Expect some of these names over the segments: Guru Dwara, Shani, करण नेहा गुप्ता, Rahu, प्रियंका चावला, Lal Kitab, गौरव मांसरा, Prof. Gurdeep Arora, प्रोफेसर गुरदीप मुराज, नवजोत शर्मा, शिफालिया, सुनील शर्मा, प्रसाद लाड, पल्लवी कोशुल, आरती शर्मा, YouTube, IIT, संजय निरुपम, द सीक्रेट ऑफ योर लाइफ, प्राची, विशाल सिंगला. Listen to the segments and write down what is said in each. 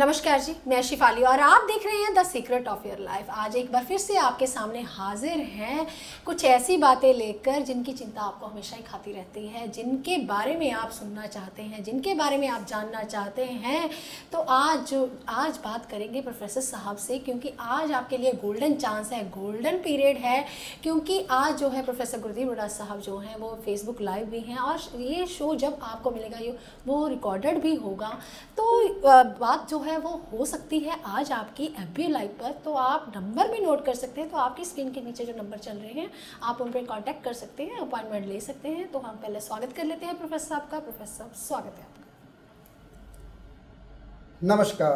नमस्कार जी, मैं शिफालिया और आप देख रहे हैं द सीक्रेट ऑफ योर लाइफ। आज एक बार फिर से आपके सामने हाजिर हैं कुछ ऐसी बातें लेकर जिनकी चिंता आपको हमेशा ही खाती रहती है, जिनके बारे में आप सुनना चाहते हैं, जिनके बारे में आप जानना चाहते हैं। तो आज बात करेंगे प्रोफेसर साहब से, क्योंकि आज आपके लिए गोल्डन चांस है, गोल्डन पीरियड है, क्योंकि आज जो है प्रोफेसर गुरदीप मुराज साहब जो हैं वो फेसबुक लाइव भी हैं और ये शो जब आपको मिलेगा ये वो रिकॉर्डेड भी होगा। तो बात जो है वो हो सकती है आज आपकी एफबी लाइव पर। तो आप नंबर भी नोट कर सकते हैं, तो आपकी स्क्रीन के नीचे जो नंबर चल रहे हैं आप उन पर कांटेक्ट कर सकते हैं, अपॉइंटमेंट ले सकते हैं। तो हम पहले स्वागत कर लेते हैं प्रोफेसर साहब का। प्रोफेसर साहब, स्वागत है आपका। नमस्कार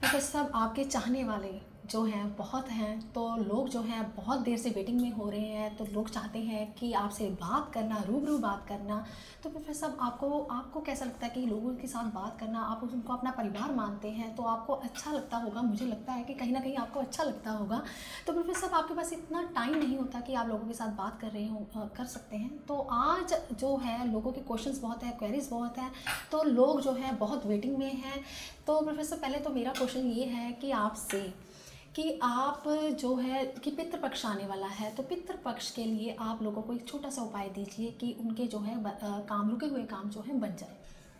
प्रोफेसर साहब, आपके चाहने वाले जो हैं बहुत हैं, तो लोग जो हैं बहुत देर से वेटिंग में हो रहे हैं, तो लोग चाहते हैं कि आपसे बात करना, रूबरू बात करना। तो प्रोफेसर साहब, आपको कैसा लगता है कि लोगों के साथ बात करना, आप उनको अपना परिवार मानते हैं तो आपको अच्छा लगता होगा, मुझे लगता है कि कहीं ना कहीं आपको अच्छा लगता होगा। तो प्रोफेसर साहब, आपके पास इतना टाइम नहीं होता कि आप लोगों के साथ बात कर सकते हैं। तो आज जो है लोगों के क्वेश्चन बहुत हैं, क्वेरीज बहुत हैं, तो लोग जो है बहुत वेटिंग में हैं। तो प्रोफेसर, पहले तो मेरा क्वेश्चन ये है कि आपसे कि आप जो है कि पितृ पक्ष आने वाला है, तो पितृ पक्ष के लिए आप लोगों को एक छोटा सा उपाय दीजिए कि उनके जो है काम, रुके हुए काम जो है बन जाए।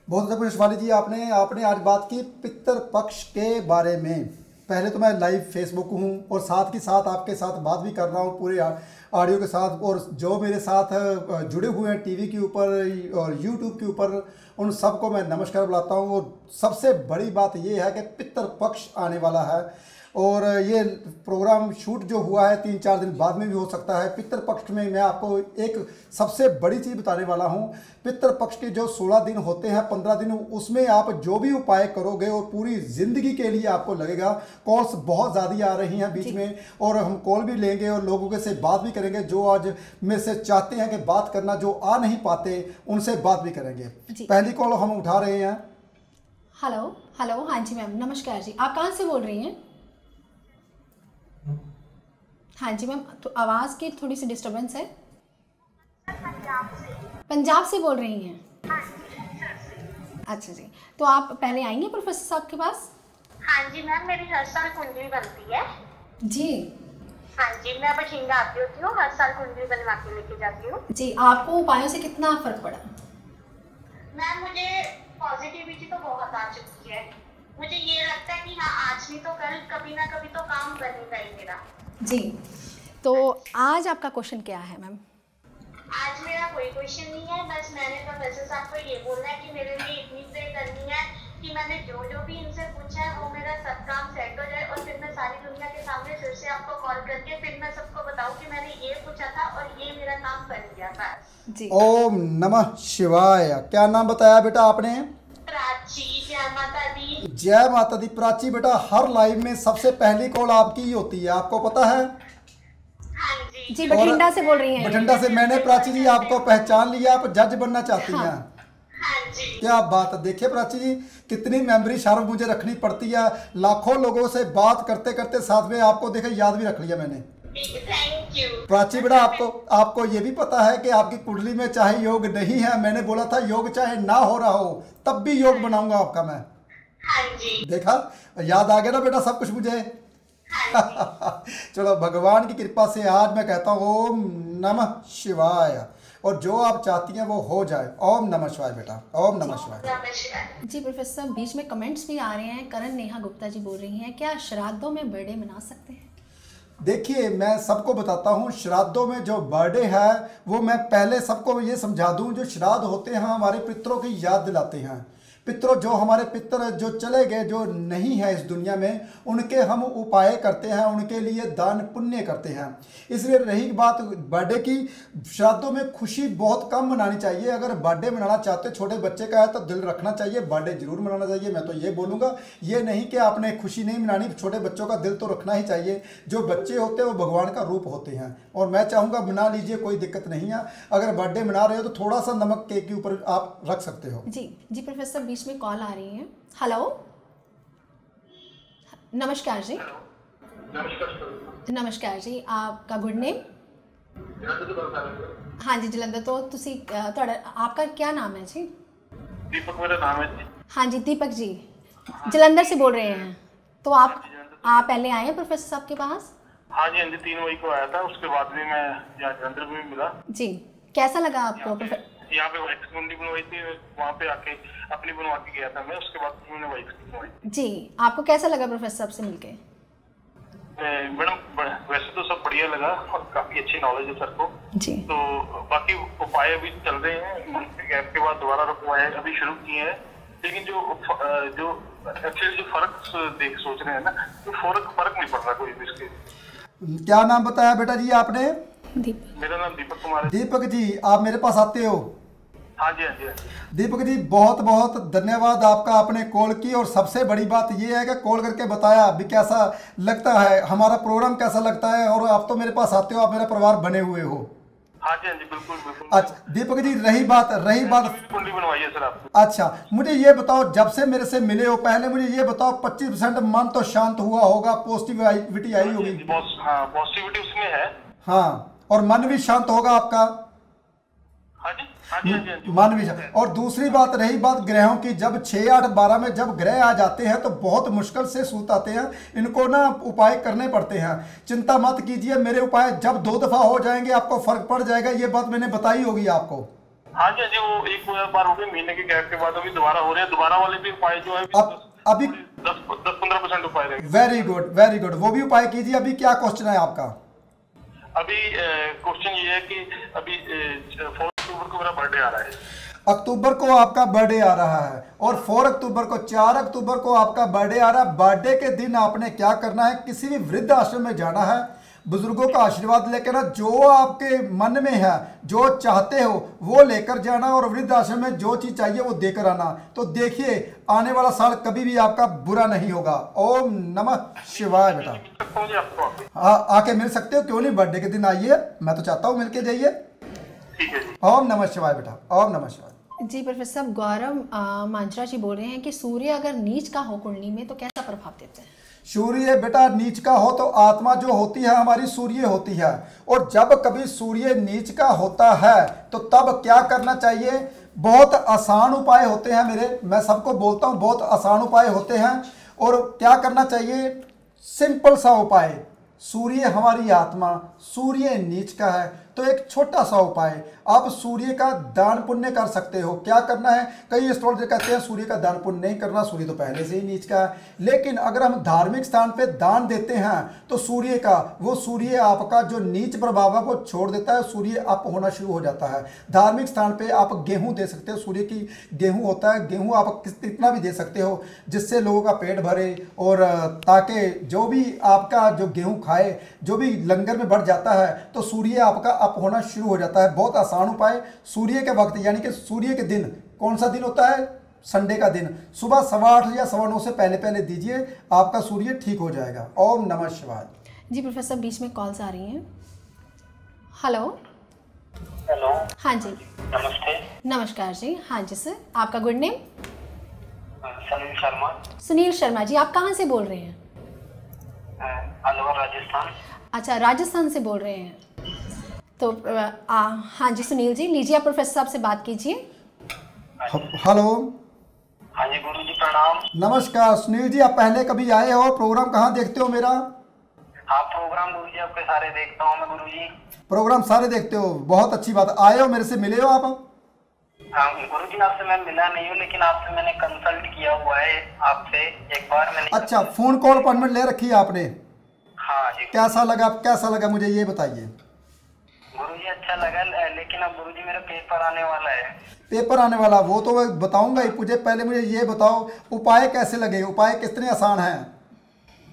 बहुत बहुत शिफाली जी, आपने आज बात की पितृ पक्ष के बारे में। पहले तो मैं लाइव फेसबुक हूँ और साथ ही साथ आपके साथ बात भी कर रहा हूँ पूरे ऑडियो के साथ, और जो मेरे साथ जुड़े हुए हैं टीवी के ऊपर और यूट्यूब के ऊपर, उन सबको मैं नमस्कार बुलाता हूँ। और सबसे बड़ी बात यह है कि पितृ पक्ष आने वाला है और ये प्रोग्राम शूट जो हुआ है 3-4 दिन बाद में भी हो सकता है। पितृ पक्ष में मैं आपको एक सबसे बड़ी चीज़ बताने वाला हूँ। पितृ पक्ष के जो 16 दिन होते हैं, 15 दिन, उसमें आप जो भी उपाय करोगे और पूरी ज़िंदगी के लिए आपको लगेगा। कॉल्स बहुत ज़्यादा आ रही हैं बीच में, और हम कॉल भी लेंगे और लोगों के से बात भी करेंगे जो आज मेरे से चाहते हैं कि बात करना, जो आ नहीं पाते उनसे बात भी करेंगे। पहली कॉल हम उठा रहे हैं। हेलो हेलो, हाँ जी मैम, नमस्कार जी, आप कहाँ से बोल रही हैं? हाँ जी मैम, तो आवाज़ की थोड़ी सी डिस्टर्बेंस है। पंजाब से बोल रही हैं? हाँ जी। अच्छा जी, तो आप पहले आई हैं प्रोफेसर साहब के पास? हाँ जी मैम, मेरी हर साल कुंडली बनती है जी। हाँ जी, मैं बठिंडा आती होती हूँ, हर साल कुंडली बनवा के लेके जाती हूँ जी। आपको उपायों से कितना फर्क पड़ा? मैम, मुझे पॉजिटिविटी तो बहुत आ चुकी है। मुझे ये लगता है कि हाँ, आज नहीं तो कल कभी ना कभी तो काम बनेगा ही मेरा जी। तो आज आपका क्वेश्चन क्या है मैम? आज मेरा कोई क्वेश्चन नहीं है, बस मैंने प्रोफेसर साहब को ये बोलना है कि मेरे लिए इतनी प्रे करनी है कि मैंने जो जो भी इनसे पूछा है वो मेरा सब काम सेट हो जाए, और फिर मैं सारी दुनिया के सामने फिर से आपको कॉल करके फिर मैं सबको बताऊँ कि मैंने ये पूछा था और ये मेरा काम बन गया था जी। ओम नमः शिवाय। क्या नाम बताया बेटा आपने? प्राची। जय माता दी। जय माता दी प्राची। बेटा, हर लाइव में सबसे पहली कॉल आपकी ही होती है, आपको पता है? हाँ जी। जी, बठिंडा से बोल रही हैं। बठिंडा से। मैंने प्राची जी आपको पहचान लिया, आप जज बनना चाहती हैं। हाँ जी, क्या बात है। देखिए प्राची जी, कितनी मेमोरी शार्प मुझे रखनी पड़ती है, लाखों लोगों से बात करते करते साथ में आपको देखे याद भी रख लिया मैंने। Thank you प्राची। बेटा, आपको ये भी पता है कि आपकी कुंडली में चाहे योग नहीं है, मैंने बोला था योग चाहे ना हो रहा हो तब भी योग बनाऊंगा आपका मैं। हाँ जी। देखा, याद आ गया ना बेटा सब कुछ मुझे। हाँ जी। चलो, भगवान की कृपा से आज मैं कहता हूँ ओम नमः शिवाय, और जो आप चाहती हैं वो हो जाए। ओम नमः शिवाय बेटा, ओम नमः शिवाय जी। प्रोफेसर साहब, बीच में कमेंट्स भी आ रहे हैं। करण नेहा गुप्ता जी बोल रही हैं, क्या श्राद्धों में बर्थडे मना सकते हैं? देखिए, मैं सबको बताता हूँ, श्राद्धों में जो बर्थडे है वो मैं पहले सबको ये समझा दूँ, जो श्राद्ध होते हैं हमारे पितरों की याद दिलाते हैं। पितरों, जो हमारे पितर जो चले गए, जो नहीं है इस दुनिया में, उनके हम उपाय करते हैं, उनके लिए दान पुण्य करते हैं। इसलिए रही बात बर्थडे की, श्राद्धों में खुशी बहुत कम मनानी चाहिए। अगर बर्थडे मनाना चाहते छोटे बच्चे का है तो दिल रखना चाहिए, बर्थडे जरूर मनाना चाहिए, मैं तो ये बोलूँगा। ये नहीं कि आपने खुशी नहीं मनानी, छोटे बच्चों का दिल तो रखना ही चाहिए। जो बच्चे होते हैं वो भगवान का रूप होते हैं, और मैं चाहूँगा मना लीजिए, कोई दिक्कत नहीं है। अगर बर्थडे मना रहे हो तो थोड़ा सा नमक केक के ऊपर आप रख सकते हो जी। जी प्रोफेसर, में कॉल आ रही है। हेलो, नमस्कार जी। नमस्कार जी, आपका गुड नेम? हाँ जी, जलंधर। तो तुसी आपका क्या नाम है जी? दीपक मेरा नाम है जी। हाँ जी, दीपक जी, जलंधर से बोल रहे हैं। तो आप पहले आए हैं प्रोफेसर साहब के पास? हाँ जी, 3 मई को आया था, उसके बाद भी मैं यहाँ जलंधर भी मिला जी। कैसा लगा आपको? यहाँ पे वैक्स बनवाई थी, वहाँ पे आके अपनी बनवा के गया था मैं, उसके बाद उन्होंने वैक्स बनवाई जी। आपको कैसा लगा प्रोफेसर साहब से मिलके? मैडम वैसे तो सब बढ़िया लगा और काफी अच्छी नॉलेज है सर को जी। तो बाकी उपाय अभी चल रहे हैं, गैप के बाद दोबारा उपाय अभी शुरू किए हैं, लेकिन जो एक्चुअली जो फर्क देख सोच रहे हैं ना, तो फर्क नहीं पड़ रहा कोई भी इसके। क्या नाम बताया बेटा जी आपने? मेरा नाम दीपक कुमार है। दीपक जी आप मेरे पास आते हो? हाँ जी, हाँ जी। दीपक जी बहुत बहुत धन्यवाद आपका, आपने कॉल की और सबसे बड़ी बात यह है कि कॉल करके बताया भी कैसा लगता है हमारा प्रोग्राम, कैसा लगता है, और आप तो मेरे पास आते हो, आप मेरा परिवार बने हुए हो। हाँ जी, हाँ जी, बिल्कुल बिल्कुल। अच्छा दीपक जी रही बात कुंडली बनवाई है सर आपने। अच्छा मुझे ये बताओ, जब से मेरे से मिले हो पहले मुझे ये बताओ 25% मन तो शांत हुआ होगा, पॉजिटिविटी आई होगी? पॉजिटिविटी उसमें है हाँ, और मन भी शांत होगा आपका। हाँ जी, हाँ जी, हाँ जी। मन भी शांत। और दूसरी बात रही बात ग्रहों की, जब 6, 8, 12 में जब ग्रह आ जाते हैं तो बहुत मुश्किल से सूत आते हैं, इनको ना उपाय करने पड़ते हैं। चिंता मत कीजिए, मेरे उपाय जब 2 दफा हो जाएंगे आपको फर्क पड़ जाएगा, ये बात मैंने बताई होगी आपको। हाँ जी, हाँ जी, वो एक बार हो गए महीने के गैप के बाद अभी दोबारा हो रहे हैं, दोबारा वाले भी उपाय जो है अभी 10-15% उपाय रहेंगे। वेरी गुड वेरी गुड, वो भी उपाय कीजिए। अभी क्या क्वेश्चन है आपका? अभी क्वेश्चन ये है कि अभी 4 अक्टूबर को मेरा बर्थडे आ रहा है। अक्टूबर को आपका बर्थडे आ रहा है और 4 अक्टूबर को, 4 अक्टूबर को आपका बर्थडे आ रहा है। बर्थडे के दिन आपने क्या करना है, किसी भी वृद्ध आश्रम में जाना है, बुजुर्गों का आशीर्वाद लेकर ना, जो आपके मन में है जो चाहते हो वो लेकर जाना, और वृद्ध आश्रम में जो चीज़ चाहिए वो देकर आना। तो देखिए आने वाला साल कभी भी आपका बुरा नहीं होगा। ओम नमः शिवाय। बेटा हाँ आके मिल सकते हो, क्यों नहीं, बर्थडे के दिन आइए, मैं तो चाहता हूँ मिलके जाइए। ओम नमः शिवाय बेटा, ओम नमः शिवाय। जी प्रोफेसर गौरव मांसरा जी बोल रहे हैं कि सूर्य अगर नीच का हो कुंडली में तो कैसा प्रभाव देते हैं? सूर्य बेटा नीच का हो तो आत्मा जो होती है हमारी सूर्य होती है, और जब कभी सूर्य नीच का होता है तो तब क्या करना चाहिए? बहुत आसान उपाय होते हैं मेरे, मैं सबको बोलता हूँ बहुत आसान उपाय होते हैं। और क्या करना चाहिए? सिंपल सा उपाय, सूर्य हमारी आत्मा, सूर्य नीच का है तो एक छोटा सा उपाय, आप सूर्य का दान पुण्य कर सकते हो। क्या करना है, कई एस्ट्रोलॉजर कहते हैं सूर्य का दान पुण्य नहीं करना, सूर्य तो पहले से ही नीच का है, लेकिन अगर हम धार्मिक स्थान पे दान देते हैं तो सूर्य का, वो सूर्य आपका जो नीच प्रभाव है वो छोड़ देता है, सूर्य अप होना शुरू हो जाता है। धार्मिक स्थान पर आप गेहूँ दे सकते हो, सूर्य की गेहूँ होता है, गेहूँ आप कितना भी दे सकते हो जिससे लोगों का पेट भरे, और ताकि जो भी आपका जो गेहूँ खाए, जो भी लंगर में बढ़ जाता है तो सूर्य आपका होना शुरू हो जाता है। बहुत आसान उपाय। सूर्य के वक्त यानी कि सूर्य के दिन, कौन सा दिन होता है? संडे का दिन, सुबह 8:15 या 9:15 से पहले दीजिए, आपका सूर्य ठीक हो जाएगा। ओम नमः शिवाय। जी प्रोफेसर बीच में कॉल्स आ रही हैं। हेलो हेलो, हाँ जी नमस्ते। नमस्कार जी, हाँ जी सर, आपका गुड नेम? सुनील शर्मा। सुनील शर्मा जी, आप कहाँ से बोल रहे हैं? राजस्थान। अच्छा राजस्थान से बोल रहे हैं, तो हाँ जी सुनील जी, लीजिए आप प्रोफेसर साहब से बात कीजिए। हेलो। हाँ जी गुरु जी प्रणाम। नमस्कार सुनील जी, आप पहले कभी आए हो? प्रोग्राम कहाँ देखते हो मेरा? हाँ प्रोग्राम गुरु जी आपके सारे देखता हूँ मैं गुरु जी। प्रोग्राम सारे देखते हो, बहुत अच्छी बात। आए हो, मेरे से मिले हो आप? हाँ गुरु जी आपसे मैं मिला नहीं हूँ, लेकिन आपसे मैंने कंसल्ट किया हुआ है आपसे एक बार मैंने। अच्छा फोन कॉल अपॉइंटमेंट ले रखी है आपने? हाँ जी। कैसा लगा, कैसा लगा मुझे ये बताइए? गुरुजी अच्छा लगा, लेकिन अब गुरुजी मेरा पेपर आने वाला है। पेपर आने वाला, वो तो मैं बताऊंगा ही, मुझे पहले मुझे ये बताओ उपाय कैसे लगे, उपाय कितने आसान हैं?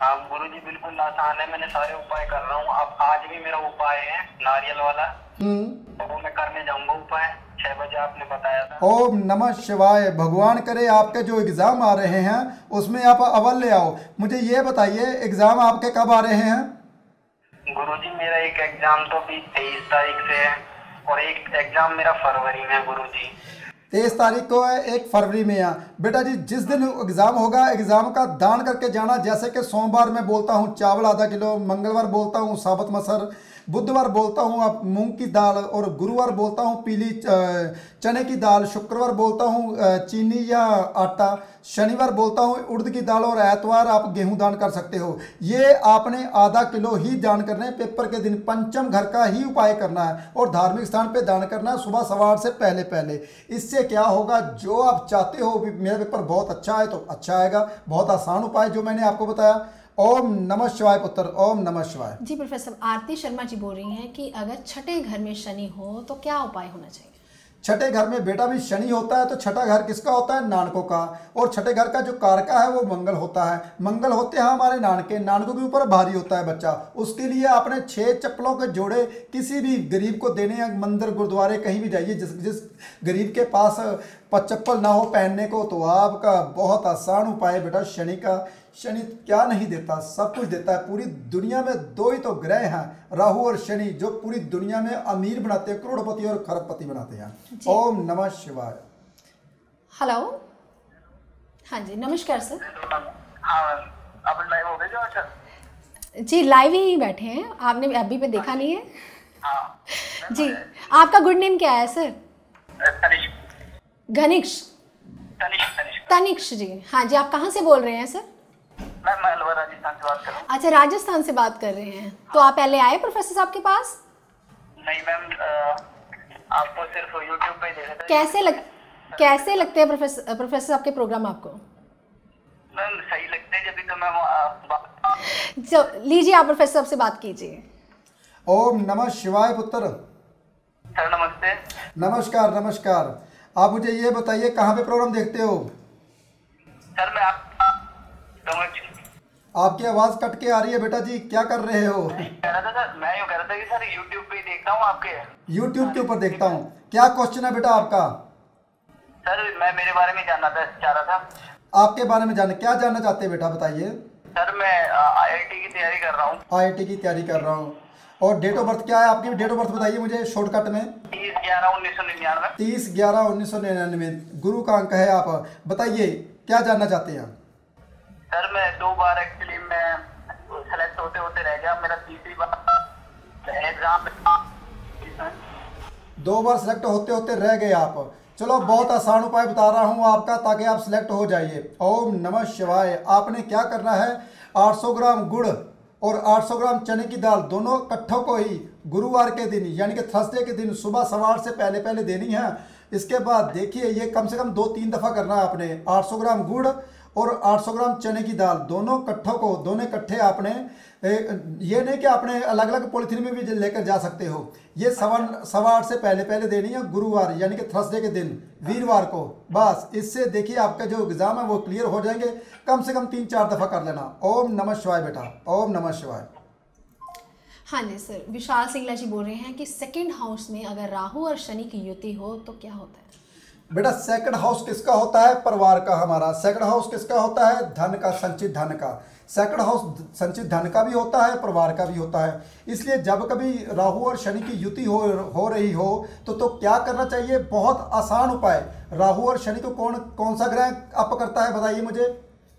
आप गुरुजी बिल्कुल आसान है, मैंने सारे उपाय कर रहा हूँ। अब आज भी मेरा उपाय है नारियल वाला, तो वो मैं करने जाऊंगा उपाय 6 बजे आपने बताया था। ओम नमः शिवाय। भगवान करे आपके जो एग्जाम आ रहे हैं उसमें आप अव्वल ले आओ। मुझे ये बताइए एग्जाम आपके कब आ रहे हैं? गुरुजी मेरा एक एग्जाम तो 23 तारीख से है और एक एग्जाम मेरा फरवरी में है गुरुजी। 23 तारीख को है, एक फरवरी में है। बेटा जी जिस दिन एग्जाम होगा, एग्जाम का दान करके जाना, जैसे कि सोमवार में बोलता हूँ चावल ½ किलो, मंगलवार बोलता हूँ साबुत मसर, बुधवार बोलता हूँ आप मूंग की दाल, और गुरुवार बोलता हूँ पीली चने की दाल, शुक्रवार बोलता हूँ चीनी या आटा, शनिवार बोलता हूँ उड़द की दाल, और एतवार आप गेहूँ दान कर सकते हो। ये आपने आधा किलो ही दान करना है। पेपर के दिन पंचम घर का ही उपाय करना है और धार्मिक स्थान पे दान करना है सुबह सवार से पहले पहले। इससे क्या होगा, जो आप चाहते हो मेरा पेपर बहुत अच्छा है तो अच्छा आएगा। बहुत आसान उपाय जो मैंने आपको बताया। ओम नमः शिवाय पुत्र, ओम नमः शिवाय। जी प्रोफेसर, आरती शर्मा जी बोल रही हैं कि अगर छठे घर में शनि हो तो क्या उपाय होना चाहिए। छठे घर में बेटा भी शनि होता है तो छठा घर किसका होता है, नानकों का। और छठे घर का जो कारका है वो मंगल होता है। मंगल होते हैं हमारे नानके, नानकों के ऊपर भारी होता है बच्चा। उसके लिए आपने 6 चप्पलों के जोड़े किसी भी गरीब को देने या मंदिर गुरुद्वारे कहीं भी जाइए, जिस गरीब के पास चप्पल ना हो पहनने को, तो आपका बहुत आसान उपाय बेटा शनि का। शनि क्या नहीं देता, सब कुछ देता है। पूरी दुनिया में दो ही तो ग्रह हैं, राहु और शनि, जो पूरी दुनिया में अमीर बनाते हैं, करोड़पति और खरबपति बनाते हैं। ओम नमः शिवाय। हेलो, हाँ जी नमस्कार सर। आप लाइव हो गए जो सर? जी लाइव ही बैठे हैं, आपने अभी पे देखा नहीं है। जी आपका गुड नेम क्या है सर? घनिक्ष। तनिक्ष जी, हाँ जी। आप कहाँ से बोल रहे हैं सर? मैं अलवर राजस्थान से बात कर रहा हूँ। अच्छा, राजस्थान से बात कर रहे हैं। तो आप पहले आए प्रोफेसर साहब के पास? नहीं मैम, आपको सिर्फ YouTube पे देखा था। कैसे लगते हैं प्रोफेसर साहब के प्रोग्राम आपको? मैम सही लगते हैं, जब भी तो मैं लीजिए आप प्रोफेसर साहब से बात कीजिए। ओम नमः शिवाय पुत्र। सर नमस्ते। नमस्कार नमस्कार। आप मुझे ये बताइए कहाँ पे प्रोग्राम देखते हो? सर मैं आपकी आवाज कट के आ रही है बेटा जी, क्या कर रहे हो? मैं कह रहा था कि सर YouTube पे देखता हूँ आपके। YouTube के ऊपर देखता हूँ। क्या क्वेश्चन है बेटा आपका? सर मैं मेरे बारे में जानना चाह रहा था। आपके बारे में क्या जानना चाहते हैं बेटा, बताइए। सर मैं IIT की तैयारी कर रहा हूँ। IIT की तैयारी कर रहा हूँ। और डेट ऑफ बर्थ क्या है आपकी? डेट ऑफ बर्थ बताइए मुझे शॉर्टकट में। 30/11/1999। 30/11/1999। गुरु का अंक है आप। बताइए क्या जानना चाहते हैं? सर मैं 2 बार एक्चुअली मैं सेलेक्ट होते रह गया, मेरा 3री बार एग्जाम। 2 बार सेलेक्ट होते रह गए आप। चलो बहुत आसान उपाय बता रहा हूँ आपका, ताकि आप सेलेक्ट हो जाइए। ओम नमः शिवाय। आपने क्या करना है, 800 ग्राम गुड़ और 800 ग्राम चने की दाल, दोनों इकट्ठों को ही गुरुवार के दिन यानी कि थर्सडे के दिन सुबह सवार से पहले पहले देनी है। इसके बाद देखिए ये कम से कम 2-3 दफ़ा करना है आपने। 800 ग्राम गुड़ और 800 ग्राम चने की दाल, दोनों इकट्ठों को, दोनों इकट्ठे आपने, ये नहीं कि आपने अलग अलग पॉलीथीन में भी लेकर जा सकते हो। ये सवा 8 से पहले पहले देनी है गुरुवार यानी कि थर्सडे के दिन, वीरवार को। बस इससे देखिए आपका जो एग्ज़ाम है वो क्लियर हो जाएंगे। कम से कम 3-4 दफ़ा कर लेना। ओम नमः शिवाय बेटा, ओम नमः शिवाय। हाँ जी सर, विशाल सिंगला जी बोल रहे हैं कि 2nd हाउस में अगर राहु और शनि की युति हो तो क्या होता है? बेटा 2nd हाउस किसका होता है, परिवार का हमारा। 2nd हाउस किसका होता है, धन का, संचित धन का। 2nd हाउस संचित धन का भी होता है, परिवार का भी होता है। इसलिए जब कभी राहु और शनि की युति हो रही हो तो क्या करना चाहिए, बहुत आसान उपाय। राहु और शनि को कौन सा ग्रह अप करता है बताइए मुझे,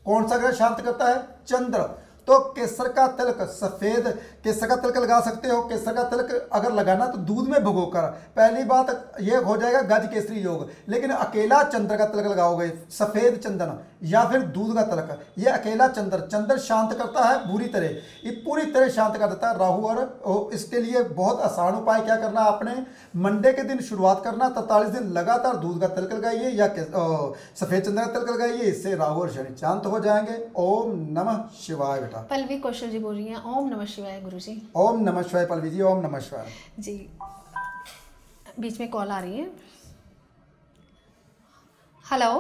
कौन सा ग्रह शांत करता है? चंद्र। तो केसर का तिलक, सफ़ेद केसर का तिलक लगा सकते हो। केसर का तिलक अगर लगाना तो दूध में भिगोकर, पहली बात यह हो जाएगा गज केसरी योग। लेकिन अकेला चंद्र का तिलक लगाओगे, सफ़ेद चंदन या फिर दूध का तिलक, यह अकेला चंद्र शांत करता है पूरी तरह, ये पूरी तरह शांत कर देता है राहु। और इसके लिए बहुत आसान उपाय क्या करना आपने, मंडे के दिन शुरुआत करना, 43 दिन लगातार दूध का तिलक लगाइए या सफ़ेद चंद्र का तिलक लगाइए। इससे राहु और शनि शांत हो जाएंगे। ओम नमः शिवाय। पल्लवी कोशुल जी बोल रही हैं ओम नमः शिवाय गुरुजी। ओम नमः शिवाय पल्लवी जी, ओम नमः शिवाय जी। बीच में कॉल आ रही है। Hello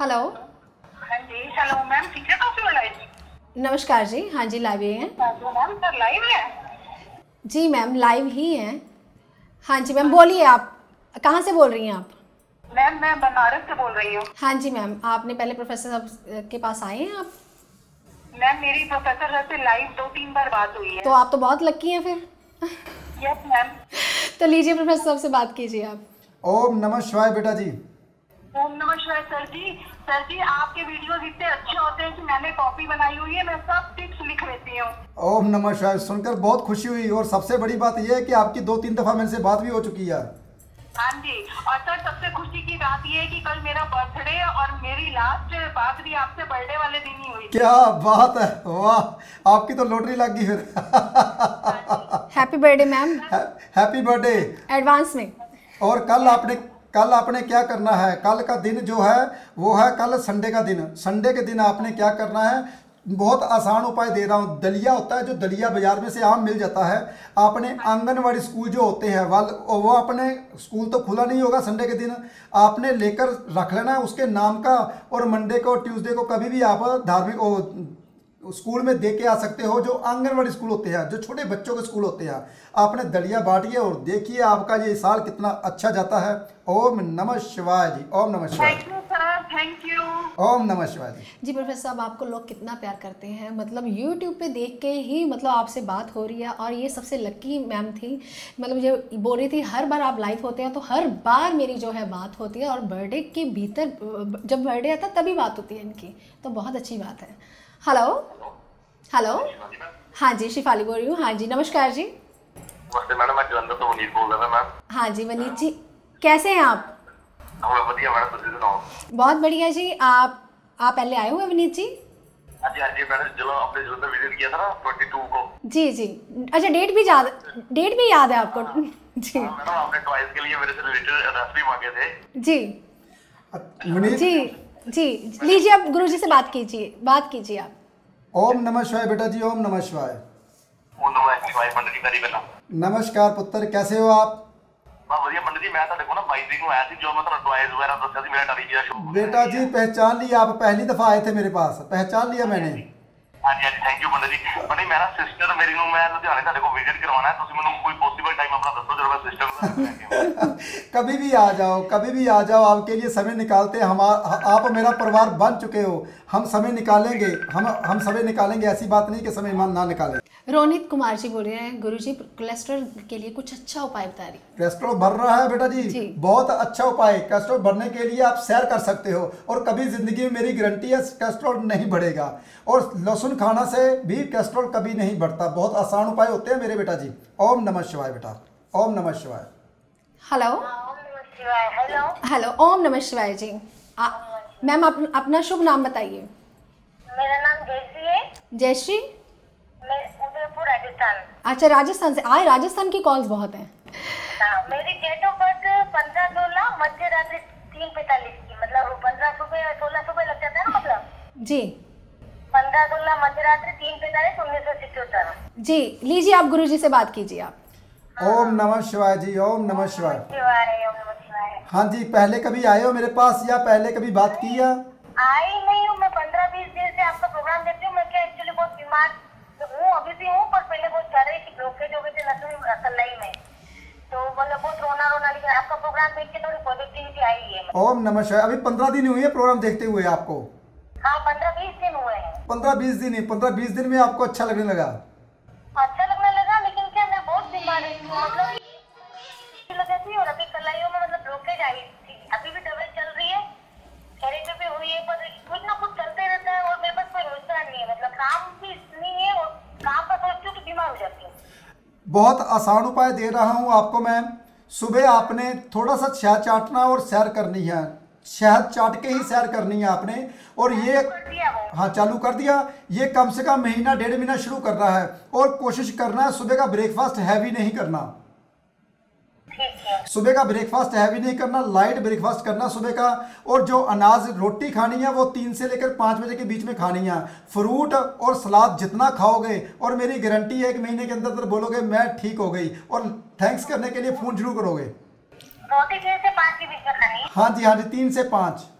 hello. हाँ जी hello ma'am, secret of your life. नमस्कार जी, हाँ जी लाइव हैं। मैम सर लाइव है? जी मैम लाइव ही हैं। हाँ जी मैम बोलिए, आप कहाँ से बोल रही हैं आप? मैम मैं बनारस से बोल रही हूँ। हाँ जी मैम, आपने पहले प्रोफेसर साहब के पास आए हैं आप? मैम मेरी प्रोफेसर सर से लाइव 2-3 बार बात हुई है। तो आप तो बहुत लकी हैं फिर। Yes ma'am. तो लीजिए प्रोफेसर साहब से बात कीजिए आप। ओम नमः शिवाय बेटा जी। ओम नमः शिवाय। सर जी आपके वीडियोस इतने अच्छे होते हैं कि मैंने कॉपी बनाई हुई है, मैं सब टिप्स लिख लेती हूँ। ओम नमः शिवाय सुनकर बहुत खुशी हुई और सबसे बड़ी बात यह है कि आपकी 2-3 दफा मेरे से बात भी हो चुकी है। हाँ जी, और सर सबसे खुशी की बात यह है कि कल मेरा बर्थडे और मेरी लास्ट बात भी आपसे बर्थडे वाले दिन ही हुई। क्या बात है, वाह, आपकी तो लॉटरी लग गई फिर। Happy birthday ma'am. Happy birthday advance में। और कल आपने क्या करना है, कल का दिन जो है वो है कल संडे का दिन। संडे के दिन आपने क्या करना है, बहुत आसान उपाय दे रहा हूँ। दलिया होता है जो दलिया बाजार में से आम मिल जाता है, आपने आंगनवाड़ी स्कूल जो होते हैं वो अपने स्कूल तो खुला नहीं होगा संडे के दिन, आपने लेकर रख लेना है उसके नाम का, और मंडे को ट्यूसडे को कभी भी आप धार्मिक स्कूल में दे के आ सकते हो, जो आंगनवाड़ी स्कूल होते हैं, जो छोटे बच्चों के स्कूल होते हैं। आपने दलिया बांटिए और देखिए आपका ये साल कितना अच्छा जाता है। ओम नमः शिवाय जी, ओम नमः शिवाय। Thank you sir, thank you. ओम नमः शिवाय जी। जी प्रोफेसर साहब, आपको लोग कितना प्यार करते हैं, मतलब YouTube पे देख के ही मतलब आपसे बात हो रही है, और ये सबसे लकी मैम थी। मतलब जो बोल रही थी हर बार आप लाइव होते हैं तो हर बार मेरी जो है बात होती है, और बर्थडे के भीतर जब बर्थडे आता तभी बात होती है इनकी, तो बहुत अच्छी बात है। हेलो हेलो, हाँ जी शिफाली बोल रही हूँ। हाँ जी नमस्कार जी। मैडम मैं जलंधर से वनीत बोल रहा था मैम। हाँ जी वनीत जी, कैसे हैं आप? बहुत बढ़िया जी। आप पहले आए हुए हैं वनीत जी? जी जी, अच्छा डेट भी याद है आपको? जी मैडम जी जी, लीजिए आप गुरुजी से बात कीजिए आप। ओम नमः शिवाय बेटा जी, ओम नमः शिवाय। नमस्कार पुत्र, कैसे हो आप? बेटा जी पहचान लिया, आप पहली दफा आए थे मेरे पास, पहचान लिया मैंने। थैंक यू पंडित जी। पंडित मेरा सिस्टर मेरी नु मैं लुधियाने ਤੁਹਾਡੇ ਕੋਲ ਵਿਜ਼ਿਟ ਕਰਵਾਉਣਾ ਹੈ, ਤੁਸੀਂ ਮੈਨੂੰ ਕੋਈ ਪੋਸੀਬਲ ਟਾਈਮ ਆਪਣਾ ਦੱਸੋ ਜਰਾ। सिस्टर कभी भी आ जाओ, आपके लिए समय निकालते हैं हम। आप मेरा परिवार बन चुके हो, हम समय निकालेंगे, हम समय निकालेंगे, ऐसी बात नहीं कि समय ना निकालें। रोनित कुमार जी बोल रहे हैं, गुरु जी कोलेस्ट्रॉल के लिए कुछ अच्छा उपाय बता रही। कोलेस्ट्रॉल बढ़ रहा है बेटा जी, बहुत अच्छा उपाय। कोलेस्ट्रॉल बढ़ने के लिए आप सैर कर सकते हो, और कभी जिंदगी में मेरी गारंटी है कोलेस्ट्रॉल नहीं बढ़ेगा, और लहसुन खाना से भी कोलेस्ट्रॉल कभी नहीं बढ़ता। बहुत आसान उपाय होते हैं मेरे बेटा जी। ओम नमः शिवाय बेटा, ओम नमः शिवाय। हेलो हेलो, ओम नमः शिवाय जी। मैम आप अपना शुभ नाम बताइए। मेरा नाम जयश्री है। जयश्री, मैं उदयपुर राजस्थान। अच्छा राजस्थान से आए, राजस्थान की कॉल्स बहुत हैं। मेरी डेट ऑफ बर्थ 15/16 मध्य रात्रि 3:45 की, मतलब 15 सुबह 16 सुबह लग जाता है ना, मतलब जी 15/16 मध्य रात्रि 3:45 1977। जी लीजिए आप गुरुजी से बात कीजिए आप। ओम नमः शिवाय जी, ओम नमः शिवाय। हाँ जी, पहले कभी आए हो मेरे पास या पहले कभी बात की है? आई नहीं हूँ, मैं 15-20 दिन से आपका प्रोग्राम देखती हूँ। मैं क्या एक्चुअली बहुत बीमार हूँ, अभी भी हूँ, पर पहले बहुत सारे की ब्लॉकेज हो गई थी नसों में, तो मतलब बहुत रोना लेकिन आपका प्रोग्राम देख के थोड़ी पॉजिटिविटी आई है। ओम नमः शिवाय। अभी 15 दिन हुई है प्रोग्राम देखते हुए आपको? हाँ 15-20 दिन हुए हैं। 15-20 दिन है, 15-20 दिन में आपको अच्छा लगने लगा? अच्छा लगने लगा, लेकिन क्या मैं बहुत बीमार हूँ थी, और अभी कलाइयों में मतलब ब्लॉकेज आई थी। अभी भी दवाई चल रही है, थेरेपी भी हुई है, पर कुछ ना कुछ चलते रहता है, और मेरे पास कोई रोजगार नहीं है, मतलब काम भी नहीं है, और काम का सोचती हूँ कि बीमार हो जाती हूँ। बहुत आसान उपाय दे रहा हूँ आपको मैम। सुबह आपने थोड़ा सा शहद चाटना और सैर करनी है, शहद चाट के ही सैर करनी है आपने, और ये हाँ चालू कर दिया। ये कम से कम महीना 1.5 महीना शुरू करना है, और कोशिश करना है सुबह का ब्रेकफास्ट हैवी नहीं करना। सुबह का ब्रेकफास्ट हैवी नहीं करना, लाइट ब्रेकफास्ट करना सुबह का, और जो अनाज रोटी खानी है वो 3 से लेकर 5 बजे के बीच में खानी है। फ्रूट और सलाद जितना खाओगे, और मेरी गारंटी है 1 महीने के अंदर बोलोगे मैं ठीक हो गई, और थैंक्स करने के लिए फोन जरूर करोगे। रोटी 3 से 5 के बीच में खानी है। हाँ जी हाँ जी, 3 से 5,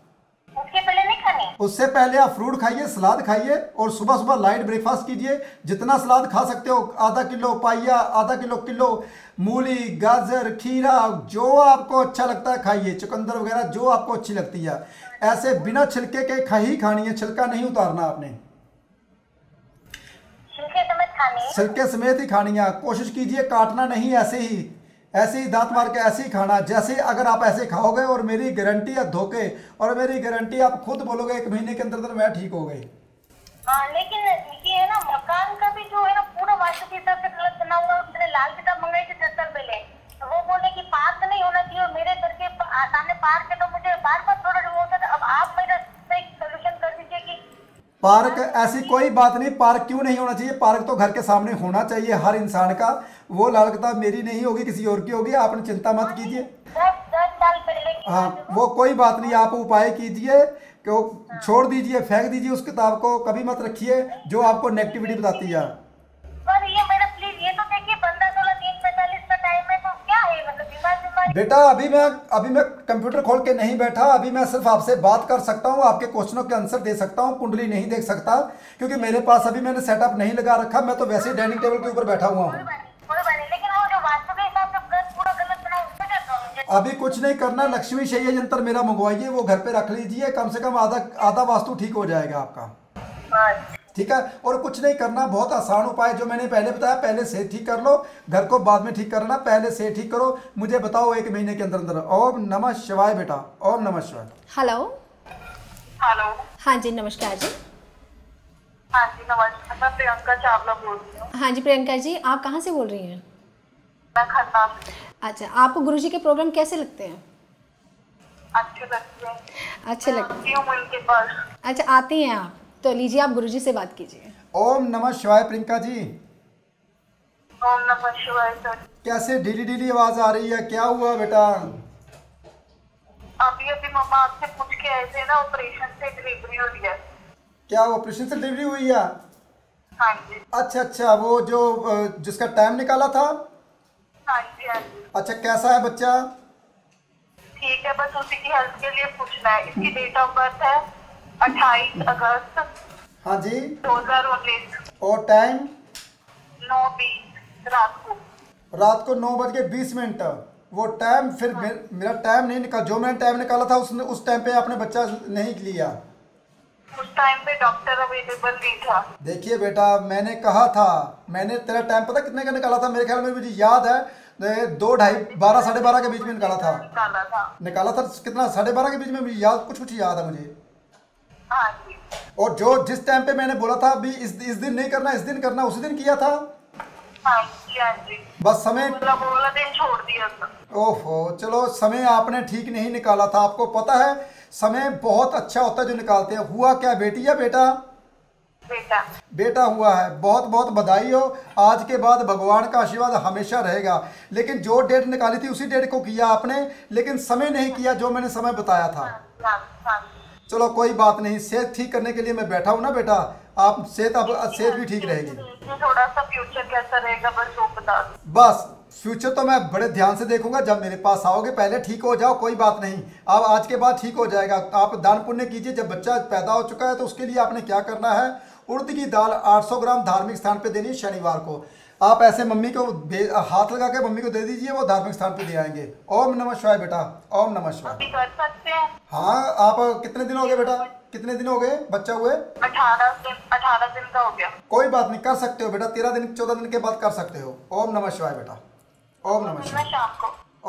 उसके पहले नहीं खानी। उससे पहले आप फ्रूट खाइए, सलाद खाइए, और सुबह सुबह लाइट ब्रेकफास्ट कीजिए। जितना सलाद खा सकते हो, आधा किलो पाया, आधा किलो मूली, गाजर, खीरा, जो आपको अच्छा लगता है खाइए, चुकंदर वगैरह जो आपको अच्छी लगती है। ऐसे बिना छिलके के ही खानी है, छिलका नहीं उतारना आपने, छिलके समेत खानी है। कोशिश कीजिए काटना नहीं, ऐसे ही ऐसे ही दांत मार के ऐसे ही खाना, जैसे अगर आप ऐसे खाओगे और मेरी गारंटी आप धोखे और मेरी गारंटी आप खुद बोलोगे 1 महीने के अंदर मैं ठीक हो गई। लेकिन ये है ना मकान का भी जो है ना पूरा वास्तु के हिसाब से गलत बना हुआ। मैंने लाल किताब मंगाई थी 70 पहले, वो बोले कि पार्क नहीं होना चाहिए और मेरे घर के सामने पार्क है, तो मुझे बार बार थोड़ा डर होता था। अब आप मेरा एक सोल्यूशन कर दीजिए कि पार्क ऐसी कोई बात नहीं, पार्क क्यों नहीं होना चाहिए, पार्क तो घर के सामने होना चाहिए हर इंसान का। वो लाल किताब मेरी नहीं होगी, किसी और की होगी, आपने चिंता मत कीजिए। 10 साल पहले हाँ, वो कोई बात नहीं, आप उपाय कीजिए, क्यों छोड़ दीजिए, फेंक दीजिए उस किताब को, कभी मत रखिए जो आपको नेगेटिविटी बताती है। बेटा अभी मैं कंप्यूटर खोल के नहीं बैठा, अभी मैं सिर्फ आपसे बात कर सकता हूँ, आपके क्वेश्चनों के आंसर दे सकता हूँ, कुंडली नहीं देख सकता क्योंकि मेरे पास अभी मैंने सेटअप नहीं लगा रखा, मैं तो वैसे ही डाइनिंग टेबल के ऊपर बैठा हुआ हूँ। अभी कुछ नहीं करना, लक्ष्मी शय्या यंत्र मेरा मंगवाइए, वो घर पे रख लीजिए, कम से कम आधा वास्तु ठीक हो जाएगा आपका, ठीक है। और कुछ नहीं करना, बहुत आसान उपाय जो मैंने पहले बताया, पहले से ठीक कर लो, घर को बाद में ठीक करना, पहले से ठीक करो, मुझे बताओ 1 महीने के अंदर अंदर। ओम नमः शिवाय बेटा, ओम नमः शिवाय। हेलो हेलो, हाँ जी नमस्कार जी। हाँ जी नमस्कार, मैं प्रियंका चावला बोल रही हूँ। हाँ जी प्रियंका जी, आप कहाँ से बोल रही हैं? मैं खन्ना। अच्छा, आपको गुरुजी के प्रोग्राम कैसे लगते हैं? अच्छे लगते हैं। अच्छे लगते हैं उनके पास। अच्छा आती हैं आप, तो लीजिए आप गुरुजी से बात कीजिए। ओम नमः शिवाय प्रियंका जी। ओम नमः शिवाय सर। कैसे ढीली ढीली आवाज आ रही है, क्या हुआ बेटा? अभी मम्मा आपसे पूछ के आए थे ना, ऑपरेशन से डिलीवरी हो गया। क्या ऑपरेशन से डिलीवरी हुई है? हाँ जी। अच्छा, वो जो जिसका टाइम निकाला था। हाँ जी हाँ जी। अच्छा कैसा है बच्चा? ठीक है, बस उसी की हेल्थ के लिए पूछना है। इसकी डेट ऑफ बर्थ है 28 अगस्त। हाँ जी 2019 और टाइम 9:20 रात को 9:20। वो टाइम फिर हाँ। मेरा टाइम नहीं निकाला, जो मैंने टाइम निकाला था उस टाइम पे आपने बच्चा नहीं लिया। उस टाइम पे डॉक्टर अवेलेबल नहीं था। देखिए बेटा, मैंने कहा था, मैंने तेरा टाइम पता कितने का निकाला था? मेरे ख्याल में मुझे याद है 2:30, 12, 12:30 के बीच में निकाला था कितना 12:30 के बीच में, मुझे याद कुछ याद है मुझे। हाँ जी। और जो जिस टाइम पे मैंने बोला था अभी इस दिन नहीं करना, इस दिन करना, उसी दिन किया था। हाँ जी हाँ जी। बस समय बोला दिन छोड़ दिया था। ओहो, चलो समय आपने ठीक नहीं निकाला था। आपको पता है समय बहुत अच्छा होता है जो निकालते हैं। हुआ क्या, बेटी या बेटा? बेटा हुआ है। बहुत बहुत बधाई हो। आज के बाद भगवान का आशीर्वाद हमेशा रहेगा। लेकिन जो डेट निकाली थी उसी डेट को किया आपने, लेकिन समय नहीं किया जो मैंने समय बताया था। चलो कोई बात नहीं, सेहत ठीक करने के लिए मैं बैठा हूँ ना बेटा, आप सेहत भी ठीक रहेगी। थोड़ा सा फ्यूचर कैसा रहेगा बस वो बता दो। बस फ्यूचर तो मैं बड़े ध्यान से देखूंगा, जब मेरे पास आओगे। पहले ठीक हो जाओ, कोई बात नहीं, आप आज के बाद ठीक हो जाएगा। आप दान पुण्य कीजिए, जब बच्चा पैदा हो चुका है तो उसके लिए आपने क्या करना है, उड़द की दाल 800 ग्राम धार्मिक स्थान पर देनी है शनिवार को। आप ऐसे मम्मी को हाथ लगा के मम्मी को दे दीजिए, वो धार्मिक स्थान पे दे आएंगे। ओम नमः शिवाय बेटा, ओम नमः शिवाय। हाँ, आप कितने दिन हो गए बेटा, कितने दिन हो गए बच्चा हुए? 18 दिन का हो गया। कोई बात नहीं, कर सकते हो बेटा, 13 दिन 14 दिन के बाद कर सकते हो। ओम नमः शिवाय बेटा, ओम नमः शिवाय,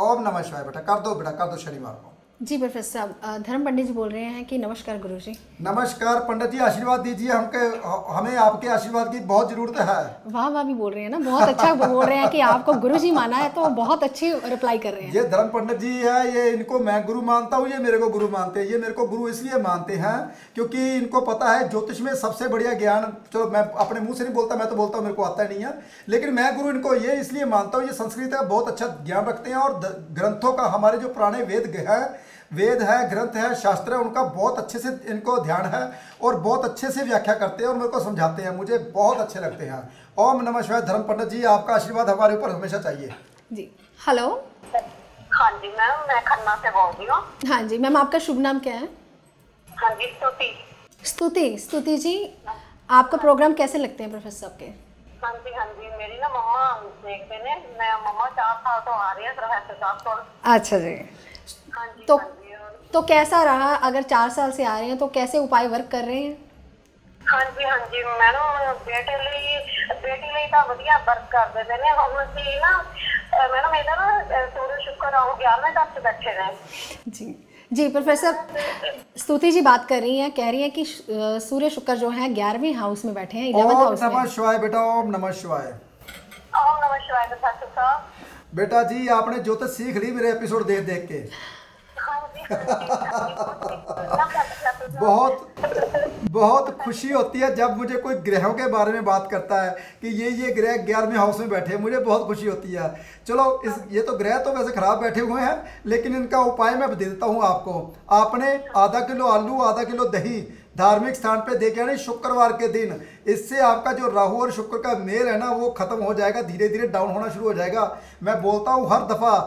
ओम नमः शिवाय बेटा। कर दो शनिवार को। जी प्रोफेसर साहब, धर्म पंडित जी बोल रहे हैं कि नमस्कार गुरुजी। नमस्कार पंडित जी, आशीर्वाद दीजिए हमें आपके आशीर्वाद की बहुत जरूरत है। वाह वाह भी बोल रहे हैं ना, बहुत अच्छा बोल रहे हैं कि आपको गुरुजी माना है, तो बहुत अच्छी रिप्लाई कर रहे हैं। ये धर्म पंडित जी है, ये इनको मैं गुरु मानता हूँ, ये मेरे को गुरु मानते हैं। ये मेरे को गुरु इसलिए मानते हैं क्योंकि इनको पता है ज्योतिष में सबसे बढ़िया ज्ञान, चलो मैं अपने मुँह से नहीं बोलता, मैं तो बोलता हूँ मेरे को आता नहीं है, लेकिन मैं गुरु इनको ये इसलिए मानता हूँ, ये संस्कृत का बहुत अच्छा ज्ञान रखते हैं और ग्रंथों का, हमारे जो पुराने वेद है, ग्रंथ है, शास्त्र है, उनका बहुत अच्छे से इनको ध्यान है और बहुत अच्छे से व्याख्या करते हैं और मेरे को समझाते हैं, मुझे बहुत अच्छे लगते हैं। ओम नमः शिवाय। धर्म पंडित जी, आपका आशीर्वाद हमारे ऊपर हमेशा चाहिए जी। हेलो हाँ जी मैम, मैं खन्ना से बोल रही हूँ। हाँ जी मैम, आपका शुभ नाम क्या है? हाँ जी स्तुति जी, आपका प्रोग्राम कैसे लगते हैं प्रोफेसर साहब के? हाँ जी हाँ जी, मेरी ना मम्मा देखते ने, मैं मम्मा 4 साल तो आ रही है प्रोफेसर साहब को। अच्छा जी, तो कैसा रहा, अगर 4 साल से आ रहे हैं तो कैसे उपाय वर्क कर रहे हैं? हाँ जी हाँ जी मैडम, बेटे लिए तो वधिया वर्क करते थे। हम ना मैडम मेरा ना सूर्य शुक्र राहु 11वें का सदस्य है। जी जी प्रोफेसर स्तुति जी बात कर रही हैं, कह रही हैं कि सूर्य शुक्र जो है 11वें हाउस में बैठे हैं, 11वें हाउस में। ओम नमः शिवाय बेटा, ओम नमः शिवाय। ओम नमः शिवाय प्रोफेसर साहब। बेटा जी आपने ज्योतिष सीख ली मेरे एपिसोड देख देख के। बहुत खुशी होती है जब मुझे कोई ग्रहों के बारे में बात करता है कि ये ग्रह 11वें हाउस में बैठे हैं, मुझे बहुत खुशी होती है। चलो इस ये तो ग्रह तो वैसे खराब बैठे हुए हैं, लेकिन इनका उपाय मैं दे देता हूँ आपको। आपने आधा किलो आलू आधा किलो दही धार्मिक स्थान पे देखे ना शुक्रवार के दिन, इससे आपका जो राहु और शुक्र का मेल है ना वो खत्म हो जाएगा, धीरे धीरे डाउन होना शुरू हो जाएगा। मैं बोलता हूँ हर दफ़ा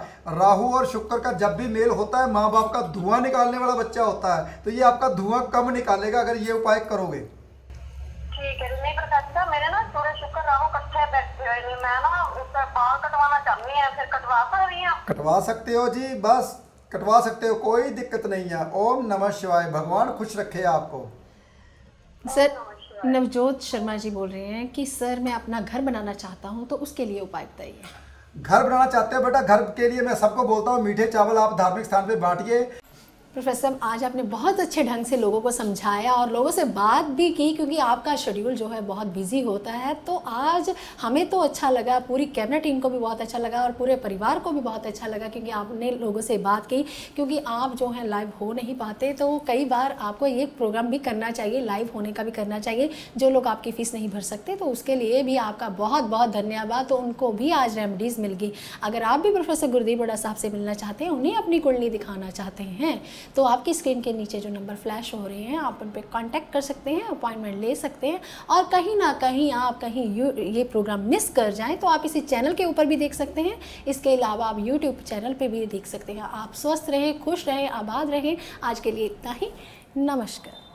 राहु और शुक्र का जब भी मेल होता है माँ बाप का धुआं निकालने वाला बच्चा होता है, तो ये आपका धुआं कम निकालेगा अगर ये उपाय करोगे। ठीक है, नहीं पता मेरे ना सूर्य शुक्र राहु कट्ठे बैठे हुए, मैं ना उसका बाल कटवाना चाहती है, फिर कटवा सकती है? कटवा सकते हो जी, बस कटवा सकते हो, कोई दिक्कत नहीं है। ओम नमः शिवाय, भगवान खुश रखे आपको। सर नवजोत शर्मा जी बोल रहे हैं कि सर मैं अपना घर बनाना चाहता हूं, तो उसके लिए उपाय बताइए। घर बनाना चाहते हो बेटा, घर के लिए मैं सबको बोलता हूं मीठे चावल आप धार्मिक स्थान पे बांटिए। प्रोफेसर आज आपने बहुत अच्छे ढंग से लोगों को समझाया और लोगों से बात भी की, क्योंकि आपका शेड्यूल जो है बहुत बिजी होता है, तो आज हमें तो अच्छा लगा, पूरी कैबिनेट टीम को भी बहुत अच्छा लगा और पूरे परिवार को भी बहुत अच्छा लगा, क्योंकि आपने लोगों से बात की, क्योंकि आप जो हैं लाइव हो नहीं पाते, तो कई बार आपको ये प्रोग्राम भी करना चाहिए, लाइव होने का भी करना चाहिए। जो लोग आपकी फ़ीस नहीं भर सकते तो उसके लिए भी आपका बहुत बहुत धन्यवाद, तो उनको भी आज रेमेडीज़ मिल गई। अगर आप भी प्रोफेसर गुरदीप अरोड़ा साहब से मिलना चाहते हैं, उन्हें अपनी कुंडली दिखाना चाहते हैं, तो आपकी स्क्रीन के नीचे जो नंबर फ्लैश हो रहे हैं आप उन पर कांटेक्ट कर सकते हैं, अपॉइंटमेंट ले सकते हैं। और कहीं ना कहीं आप कहीं ये प्रोग्राम मिस कर जाएं तो आप इसी चैनल के ऊपर भी देख सकते हैं, इसके अलावा आप यूट्यूब चैनल पे भी देख सकते हैं। आप स्वस्थ रहें, खुश रहें, आबाद रहें। आज के लिए इतना ही, नमस्कार।